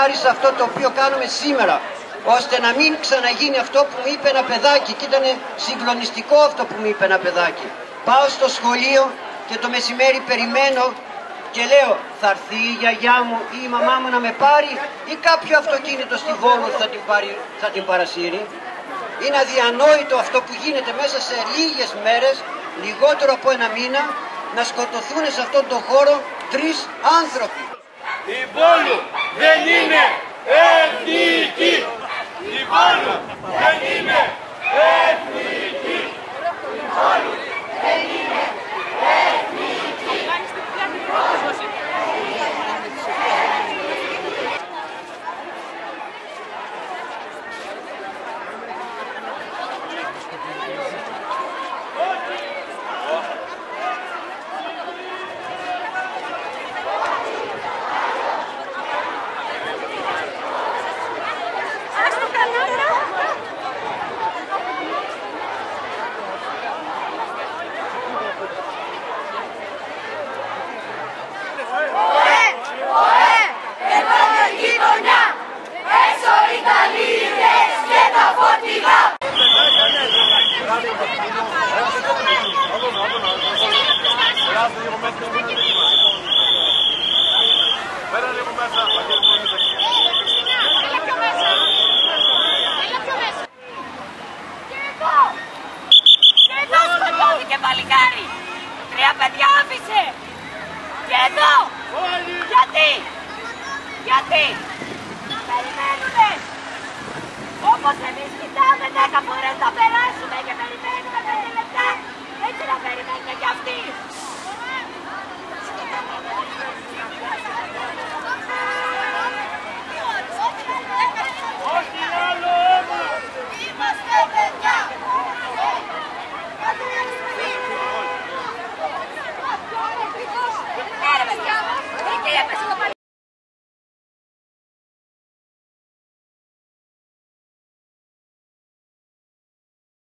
κατάρισα αυτό το οποίο κάνουμε σήμερα, ώστε να μην ξαναγίνει αυτό που μου είπε ένα παιδάκι, και ήταν συγκλονιστικό αυτό που μου είπε ένα παιδάκι. Πάω στο σχολείο και το μεσημέρι περιμένω και λέω, θα έρθει η γιαγιά μου ή η μαμά μου να με πάρει, ή κάποιο αυτοκίνητο στη Βόλο θα την παρασύρει. Είναι αδιανόητο αυτό που γίνεται μέσα σε λίγες μέρες, λιγότερο από ένα μήνα, να σκοτωθούν σε αυτόν τον χώρο 3 άνθρωποι. Η Βόλου δεν είναι εθνική! Η Βόλου δεν είναι εθνική! Η Βόλου δεν είναι εθνική! Τρία παιδιά άφησε! Και εδώ! Γιατί! Γιατί! Περιμένουμε! Όπως εμείς κοιτάμε 10 φορές να περάσουμε και περιμένουμε 5 λεπτά, έτσι να περιμένουμε κι αυτοί!